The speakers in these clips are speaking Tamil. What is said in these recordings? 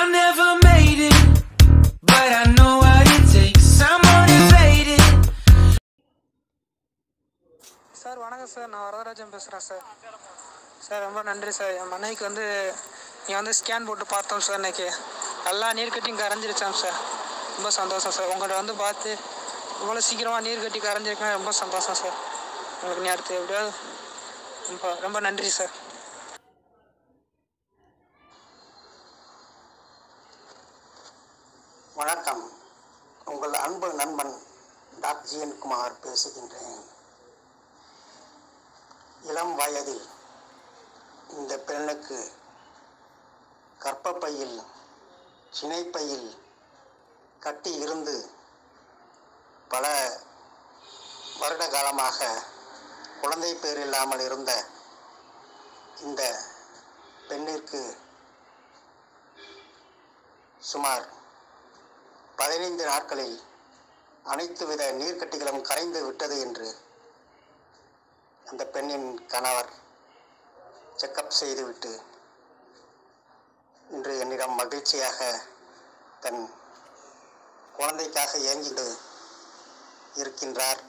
I never made it, but I know what it takes. I'm motivated. Sir, vanakkam sir. Na Varadarajan pesren sir. Sir, romba nandri sir. Manaikku vandu nee vandu scan board paathom sir neke. Alla neer katti karanjirucham sir. Romba sandosham sir. Ungalda vandu paathu ivlo seekirama neer katti karanjirukna romba sandosham sir. Ungalku nee adutha evadiyadu romba nandri sir. வணக்கம். உங்கள் அன்பு நண்பன் டாக்டர் ஜீவன்குமார் பேசுகின்றேன். இளம் வயதில் இந்த பெண்ணுக்கு கற்பப்பையில் சினைப்பையில் கட்டி இருந்து பல வருட காலமாக குழந்தை பேர் இல்லாமல் இருந்த இந்த பெண்ணிற்கு சுமார் 15 நாட்களில் அனைத்து வித நீர்க்கட்டிகளும் கரைந்து விட்டது என்று அந்த பெண்ணின் கணவர் செக்கப் செய்துவிட்டு இன்று என்னிடம் மகிழ்ச்சியாக தன் குழந்தைக்காக ஏங்கிட்டு இருக்கின்றார்.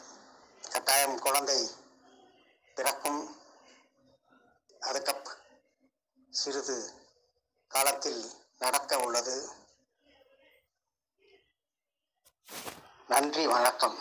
கட்டாயம் குழந்தை பிறக்கும். அதுக்கப் சிறிது காலத்தில் நடக்க உள்ளது. நன்றி, வணக்கம்.